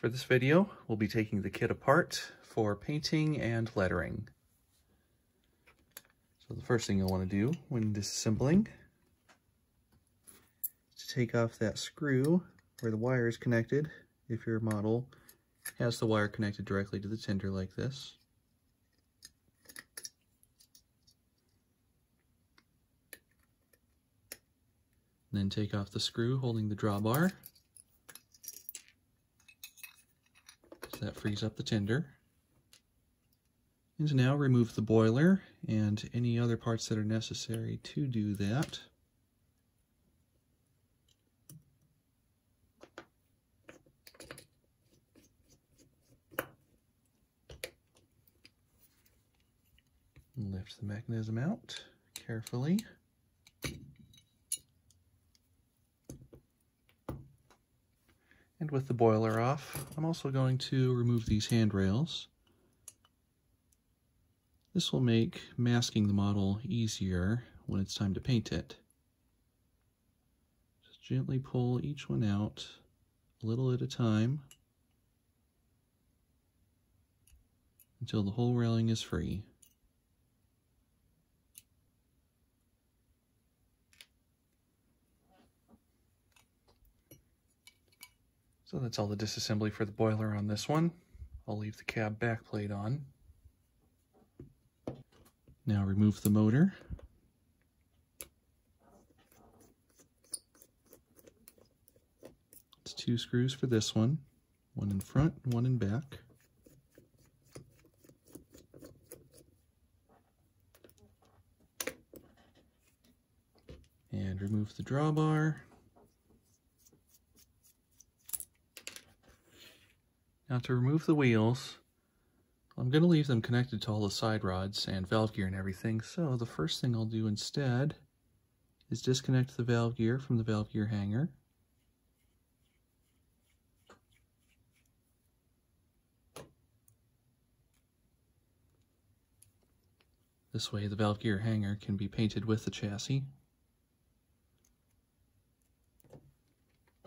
For this video, we'll be taking the kit apart for painting and lettering. So the first thing you'll want to do when disassembling is to take off that screw where the wire is connected, if your model has the wire connected directly to the tinder like this. And then take off the screw holding the drawbar. That frees up the tinder. And now remove the boiler and any other parts that are necessary to do that. Lift the mechanism out carefully. And with the boiler off, I'm also going to remove these handrails. This will make masking the model easier when it's time to paint it. Just gently pull each one out, a little at a time, until the whole railing is free. So that's all the disassembly for the boiler on this one. I'll leave the cab back plate on. Now remove the motor. It's two screws for this one in front and one in back. And remove the drawbar. Now to remove the wheels, I'm going to leave them connected to all the side rods and valve gear and everything, so the first thing I'll do instead is disconnect the valve gear from the valve gear hanger. This way the valve gear hanger can be painted with the chassis.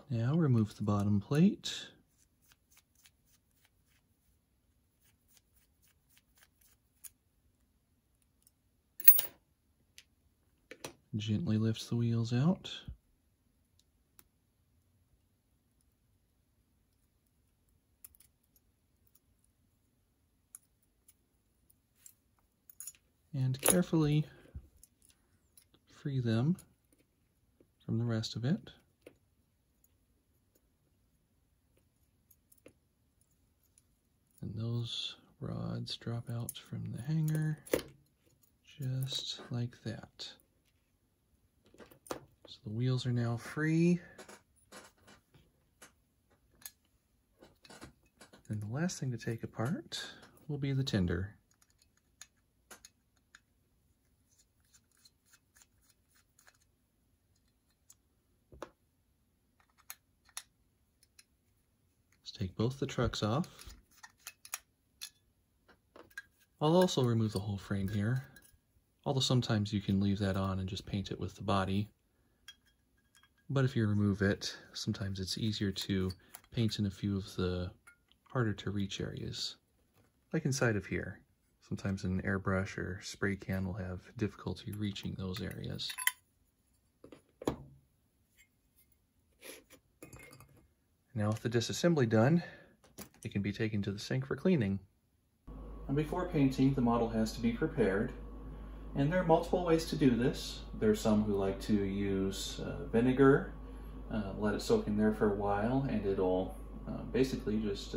Now remove the bottom plate. Gently lifts the wheels out. And carefully free them from the rest of it. And those rods drop out from the hanger just like that. So the wheels are now free. And the last thing to take apart will be the tinder. Let's take both the trucks off. I'll also remove the whole frame here, although sometimes you can leave that on and just paint it with the body. But if you remove it, sometimes it's easier to paint in a few of the harder to reach areas, like inside of here. Sometimes an airbrush or spray can will have difficulty reaching those areas. Now with the disassembly done, it can be taken to the sink for cleaning. And before painting, the model has to be prepared. And there are multiple ways to do this. There are some who like to use vinegar, let it soak in there for a while, and it'll basically just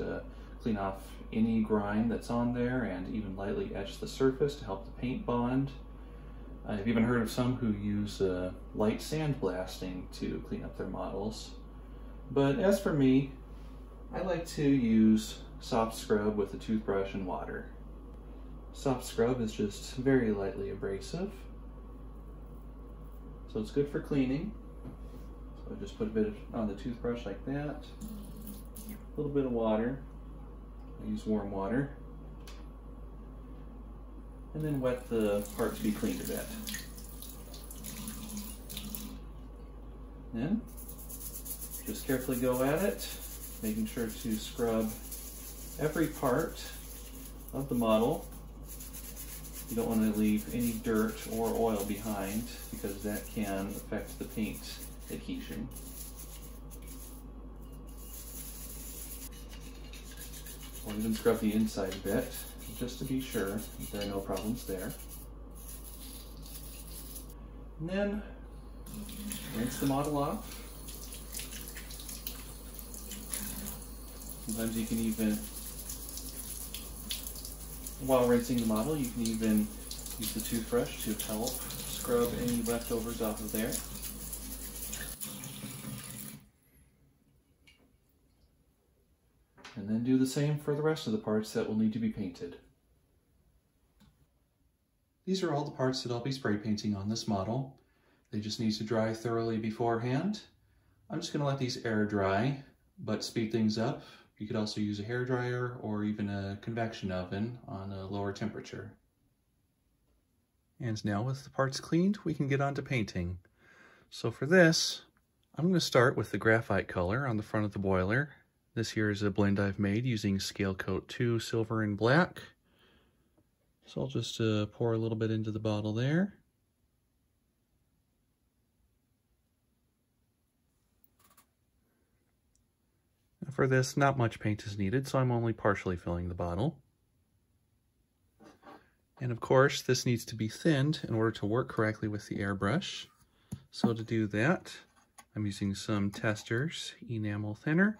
clean off any grime that's on there and even lightly etch the surface to help the paint bond. I've even heard of some who use light sandblasting to clean up their models. But as for me, I like to use soft scrub with a toothbrush and water. Soft scrub is just very lightly abrasive, so it's good for cleaning. So I just put a bit on the toothbrush like that, a little bit of water. I use warm water, and then wet the part to be cleaned a bit. Then just carefully go at it making sure to scrub every part of the model. You don't want to leave any dirt or oil behind because that can affect the paint adhesion. We'll even scrub the inside a bit just to be sure there are no problems there. And then rinse the model off. Sometimes you can even, while rinsing the model, you can even use the toothbrush to help scrub any leftovers off of there. And then do the same for the rest of the parts that will need to be painted. These are all the parts that I'll be spray painting on this model. They just need to dry thoroughly beforehand. I'm just going to let these air dry, but speed things up. You could also use a hairdryer or even a convection oven on a lower temperature. And now with the parts cleaned, we can get on to painting. So for this, I'm going to start with the graphite color on the front of the boiler. This here is a blend I've made using Scale Coat 2 silver and black. So I'll just pour a little bit into the bottle there. For this, not much paint is needed, so I'm only partially filling the bottle. And of course, this needs to be thinned in order to work correctly with the airbrush. So to do that, I'm using some Testors enamel thinner.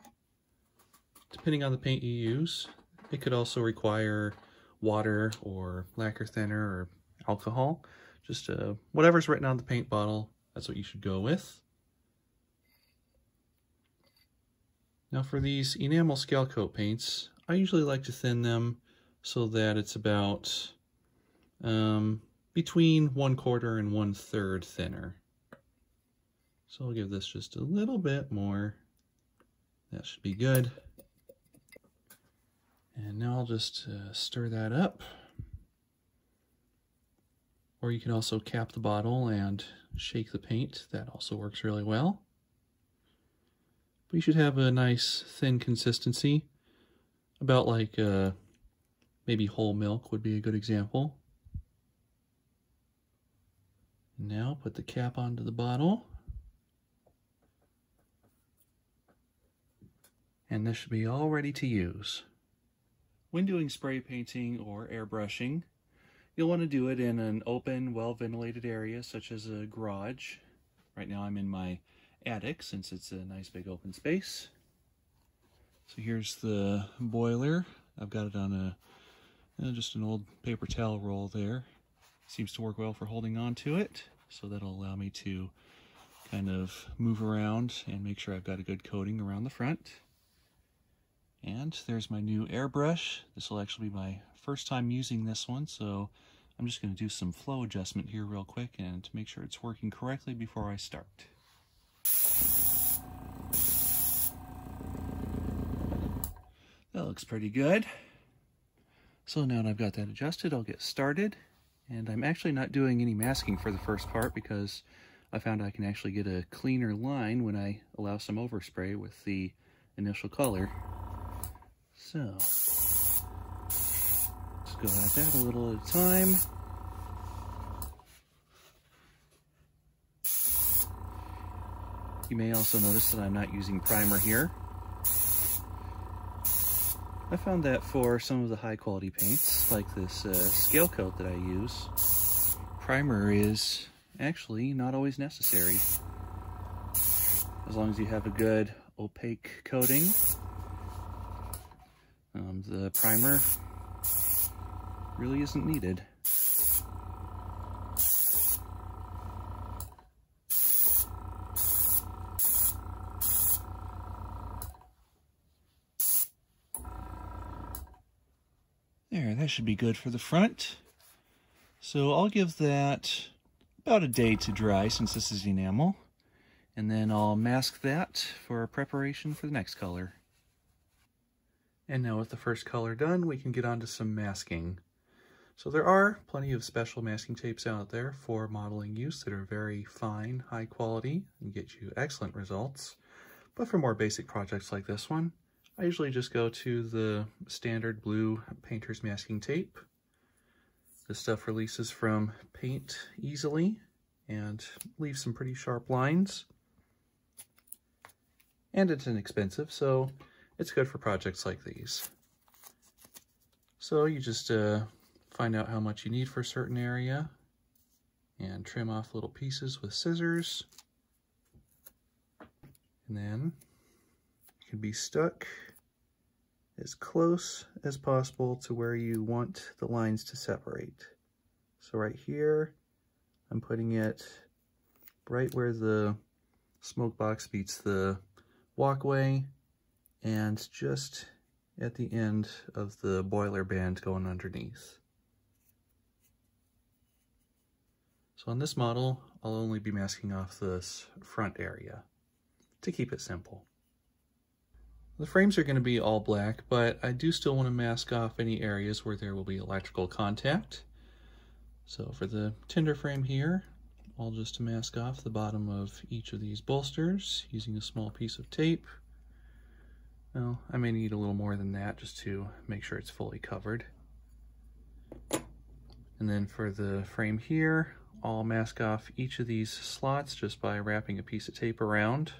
Depending on the paint you use, it could also require water or lacquer thinner or alcohol. Just whatever's written on the paint bottle, that's what you should go with. Now for these enamel scale coat paints, I usually like to thin them so that it's about between 1/4 and 1/3 thinner. So I'll give this just a little bit more. That should be good. And now I'll just stir that up. Or you can also cap the bottle and shake the paint. That also works really well. But you should have a nice thin consistency, about like maybe whole milk would be a good example. Now put the cap onto the bottle. And this should be all ready to use. When doing spray painting or airbrushing, you'll want to do it in an open, well-ventilated area such as a garage. Right now I'm in my attic since it's a nice big open space. So here's the boiler. I've got it on a just an old paper towel roll there. Seems to work well for holding on to it, so that'll allow me to kind of move around and make sure I've got a good coating around the front. And there's my new airbrush. This will actually be my first time using this one, so I'm just going to do some flow adjustment here real quick and to make sure it's working correctly before I start. That looks pretty good. So now that I've got that adjusted, I'll get started. And I'm actually not doing any masking for the first part because I found I can actually get a cleaner line when I allow some overspray with the initial color. So let's go at that a little at a time. You may also notice that I'm not using primer here. I found that for some of the high quality paints, like this scale coat that I use, primer is actually not always necessary. As long as you have a good opaque coating, the primer really isn't needed. There, that should be good for the front. So I'll give that about a day to dry since this is enamel. And then I'll mask that for preparation for the next color. And now with the first color done, we can get on to some masking. So there are plenty of special masking tapes out there for modeling use that are very fine, high quality, and get you excellent results. But for more basic projects like this one, I usually just go to the standard blue painter's masking tape. This stuff releases from paint easily and leaves some pretty sharp lines. And it's inexpensive, so it's good for projects like these. So you just find out how much you need for a certain area and trim off little pieces with scissors. And then you can be stuck as close as possible to where you want the lines to separate. So right here, I'm putting it right where the smoke box meets the walkway and just at the end of the boiler band going underneath. So on this model, I'll only be masking off this front area to keep it simple. The frames are going to be all black, but I do still want to mask off any areas where there will be electrical contact. So for the tender frame here, I'll just mask off the bottom of each of these bolsters using a small piece of tape. Well, I may need a little more than that just to make sure it's fully covered. And then for the frame here, I'll mask off each of these slots just by wrapping a piece of tape around.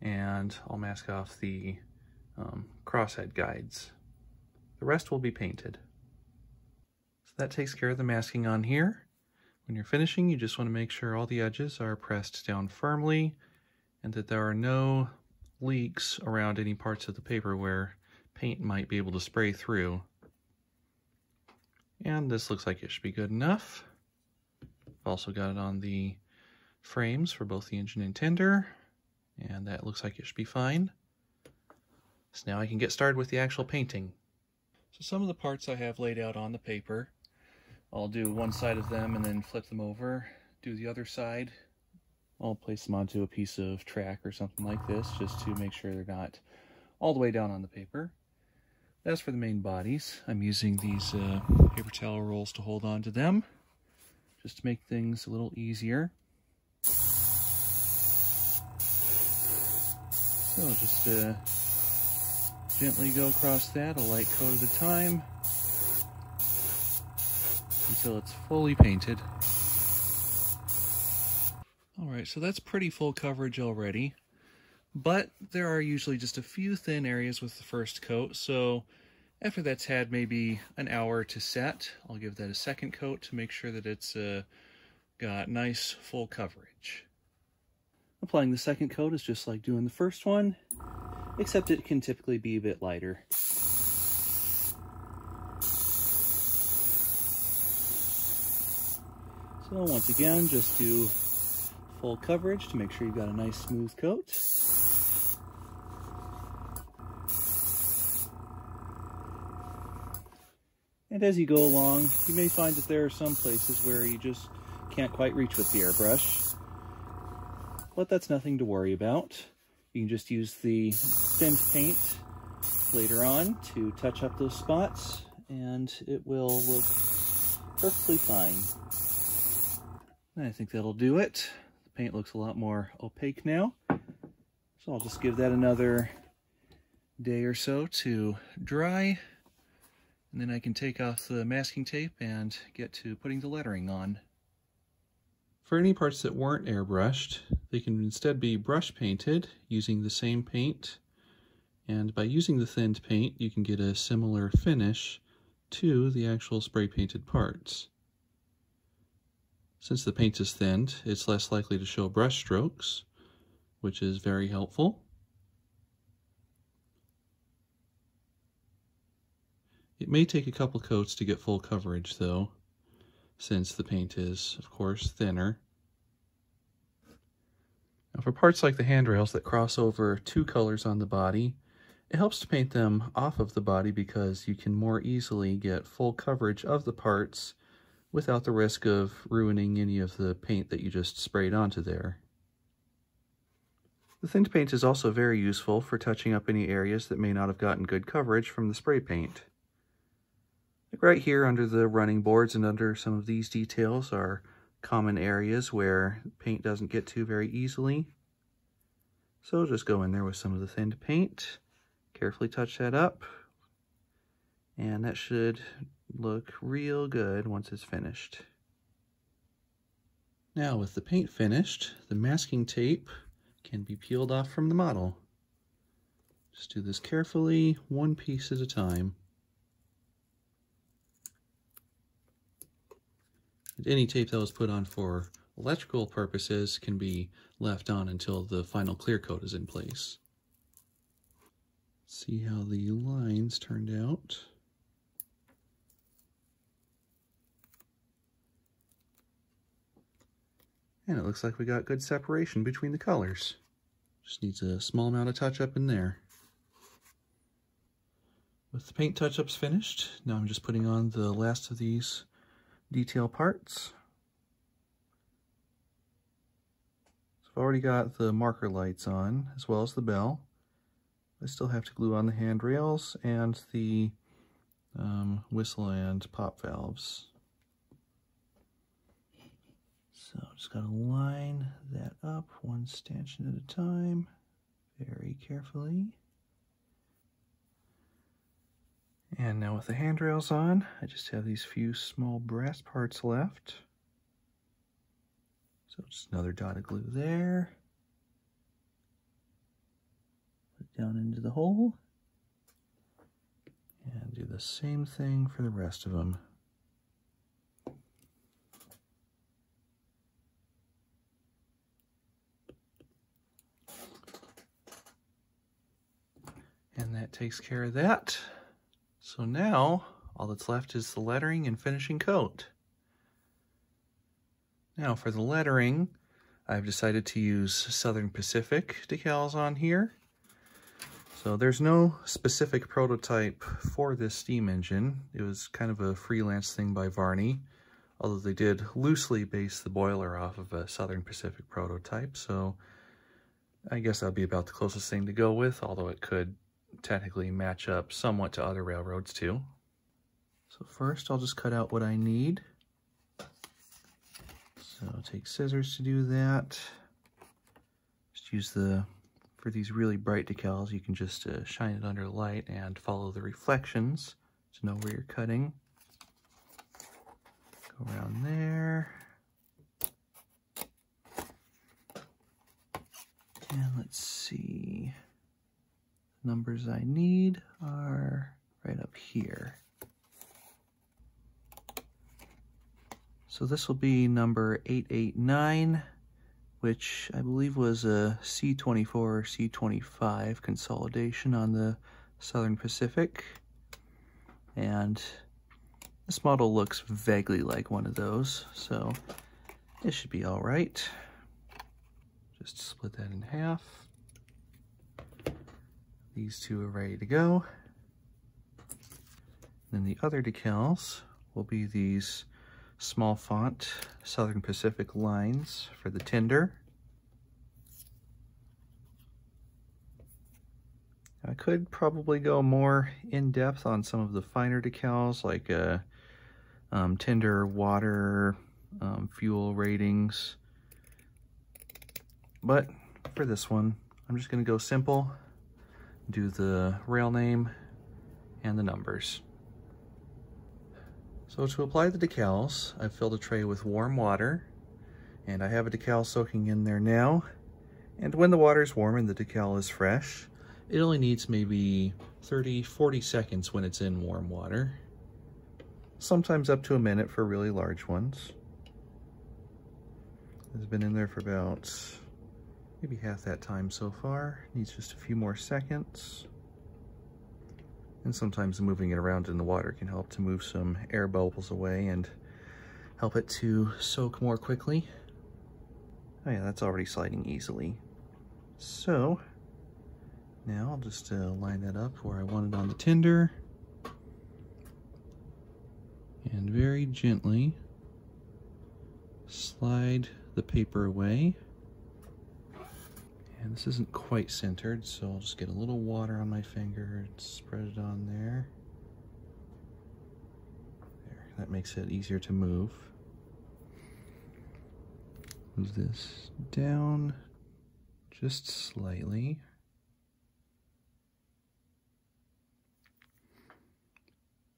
And I'll mask off the crosshead guides. The rest will be painted. So that takes care of the masking on here. When you're finishing, you just want to make sure all the edges are pressed down firmly and that there are no leaks around any parts of the paper where paint might be able to spray through. And this looks like it should be good enough. I've also got it on the frames for both the engine and tender. And that looks like it should be fine. So now I can get started with the actual painting. So some of the parts I have laid out on the paper, I'll do one side of them and then flip them over, do the other side. I'll place them onto a piece of track or something like this just to make sure they're not all the way down on the paper. As for the main bodies, I'm using these paper towel rolls to hold on to them just to make things a little easier. So just gently go across that, a light coat at a time, until it's fully painted. Alright, so that's pretty full coverage already, but there are usually just a few thin areas with the first coat, so after that's had maybe an hour to set, I'll give that a second coat to make sure that it's got nice full coverage. Applying the second coat is just like doing the first one, except it can typically be a bit lighter. So once again, just do full coverage to make sure you've got a nice smooth coat. And as you go along, you may find that there are some places where you just can't quite reach with the airbrush. But that's nothing to worry about. You can just use the thin paint later on to touch up those spots, and it will look perfectly fine. And I think that'll do it. The paint looks a lot more opaque now, so I'll just give that another day or so to dry, and then I can take off the masking tape and get to putting the lettering on. For any parts that weren't airbrushed, they can instead be brush painted using the same paint, and by using the thinned paint you can get a similar finish to the actual spray painted parts. Since the paint is thinned, it's less likely to show brush strokes, which is very helpful. It may take a couple coats to get full coverage though, since the paint is, of course, thinner. Now for parts like the handrails that cross over two colors on the body, it helps to paint them off of the body because you can more easily get full coverage of the parts without the risk of ruining any of the paint that you just sprayed onto there. The thinned paint is also very useful for touching up any areas that may not have gotten good coverage from the spray paint. Like right here under the running boards and under some of these details are common areas where paint doesn't get to very easily. So we'll just go in there with some of the thinned paint, carefully touch that up, and that should look real good once it's finished. Now with the paint finished, the masking tape can be peeled off from the model. Just do this carefully, one piece at a time. And any tape that was put on for electrical purposes can be left on until the final clear coat is in place. See how the lines turned out. And it looks like we got good separation between the colors. Just needs a small amount of touch-up in there. With the paint touch-ups finished, now I'm just putting on the last of these detail parts. So I've already got the marker lights on, as well as the bell. I still have to glue on the handrails and the whistle and pop valves. So just gotta line that up one stanchion at a time, very carefully. And now with the handrails on, I just have these few small brass parts left. So just another dot of glue there. Put it down into the hole. And do the same thing for the rest of them. And that takes care of that. So now, all that's left is the lettering and finishing coat. Now for the lettering, I've decided to use Southern Pacific decals on here. So there's no specific prototype for this steam engine. It was kind of a freelance thing by Varney, although they did loosely base the boiler off of a Southern Pacific prototype, so I guess that'd be about the closest thing to go with, although it could technically match up somewhat to other railroads too. So first I'll just cut out what I need. So I'll take scissors to do that. Just use the, for these really bright decals, you can just shine it under light and follow the reflections to know where you're cutting. Go around there. And let's see, the numbers I need are right up here. So this will be number 889, which I believe was a C24 or C25 consolidation on the Southern Pacific. And this model looks vaguely like one of those, so it should be all right. Just split that in half. These two are ready to go. Then the other decals will be these small font Southern Pacific lines for the tender. I could probably go more in depth on some of the finer decals like tender, water, fuel ratings. But for this one, I'm just going to go simple, do the rail name and the numbers. So to apply the decals, I've filled a tray with warm water, and I have a decal soaking in there now. And when the water is warm and the decal is fresh, it only needs maybe 30-40 seconds when it's in warm water, sometimes up to a minute for really large ones. It's been in there for about maybe half that time so far. Needs just a few more seconds. And sometimes moving it around in the water can help to move some air bubbles away and help it to soak more quickly. Oh yeah, that's already sliding easily. So now I'll just line that up where I want it on the tender. And very gently slide the paper away. And this isn't quite centered, so I'll just get a little water on my finger and spread it on there. There, that makes it easier to move. Move this down just slightly.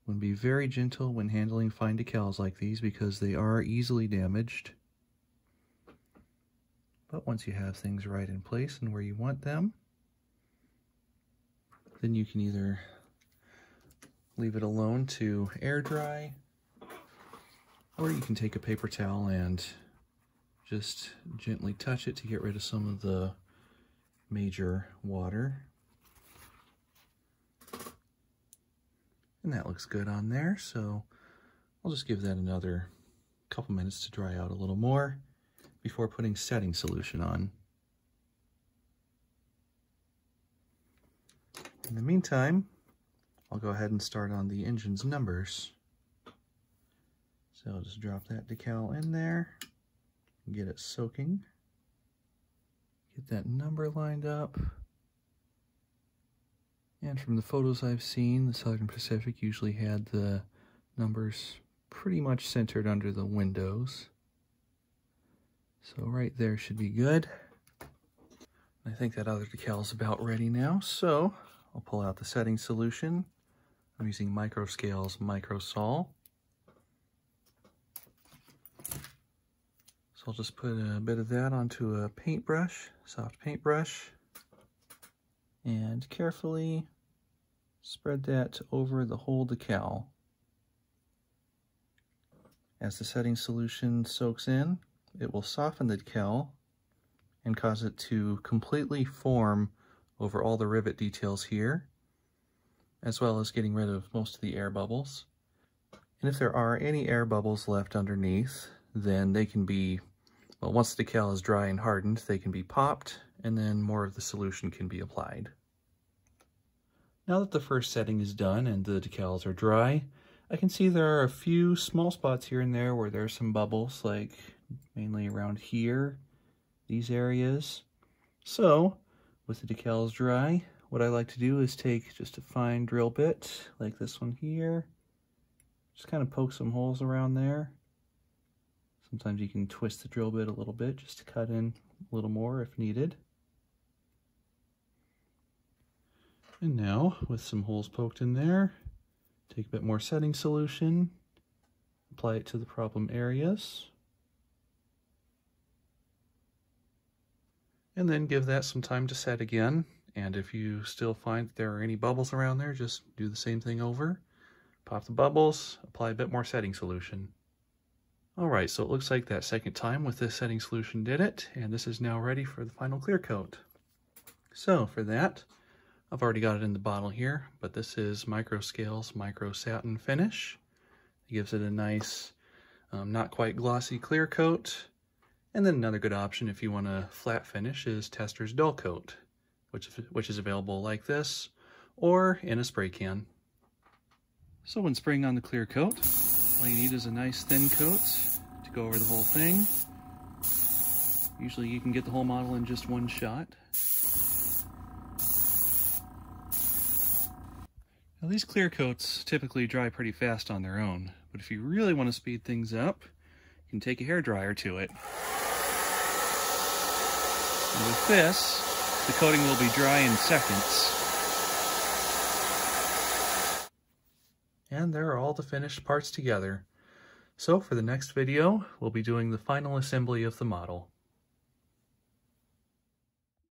Would be very gentle when handling fine decals like these because they are easily damaged. But once you have things right in place and where you want them, then you can either leave it alone to air dry, or you can take a paper towel and just gently touch it to get rid of some of the major water. And that looks good on there, so I'll just give that another couple minutes to dry out a little more before putting setting solution on. In the meantime, I'll go ahead and start on the engine's numbers. So I'll just drop that decal in there, get it soaking, get that number lined up. And from the photos I've seen, the Southern Pacific usually had the numbers pretty much centered under the windows. So right there should be good. And I think that other decal is about ready now, so I'll pull out the setting solution. I'm using Micro Scale's Micro Sol. So I'll just put a bit of that onto a paintbrush, soft paintbrush, and carefully spread that over the whole decal. As the setting solution soaks in, it will soften the decal and cause it to completely form over all the rivet details here, as well as getting rid of most of the air bubbles. And if there are any air bubbles left underneath, then they can be, well, once the decal is dry and hardened, they can be popped, and then more of the solution can be applied. Now that the first setting is done and the decals are dry, I can see there are a few small spots here and there where there are some bubbles, like mainly around here, these areas. So, with the decals dry, what I like to do is take just a fine drill bit, like this one here, just kind of poke some holes around there. Sometimes you can twist the drill bit a little bit just to cut in a little more if needed. And now, with some holes poked in there, take a bit more setting solution, apply it to the problem areas, and then give that some time to set again. And if you still find that there are any bubbles around there, just do the same thing over. Pop the bubbles, apply a bit more setting solution. All right, so it looks like that second time with this setting solution did it, and this is now ready for the final clear coat. So for that, I've already got it in the bottle here, but this is Micro Scale's Micro Satin finish. It gives it a nice, not quite glossy clear coat. And then another good option if you want a flat finish is Tester's Dull Coat, which is available like this or in a spray can. So when spraying on the clear coat, all you need is a nice thin coat to go over the whole thing. Usually you can get the whole model in just one shot. Now these clear coats typically dry pretty fast on their own, but if you really want to speed things up, you can take a hairdryer to it. And with this, the coating will be dry in seconds. And there are all the finished parts together. So for the next video, we'll be doing the final assembly of the model.